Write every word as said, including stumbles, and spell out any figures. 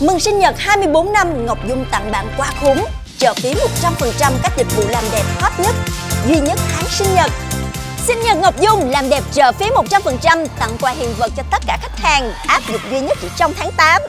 Mừng sinh nhật hai mươi tư năm, Ngọc Dung tặng bạn quà khủng, trợ phí một trăm phần trăm các dịch vụ làm đẹp hot nhất, duy nhất tháng sinh nhật. Sinh nhật Ngọc Dung làm đẹp trợ phí một trăm phần trăm, tặng quà hiện vật cho tất cả khách hàng, áp dụng duy nhất chỉ trong tháng tám.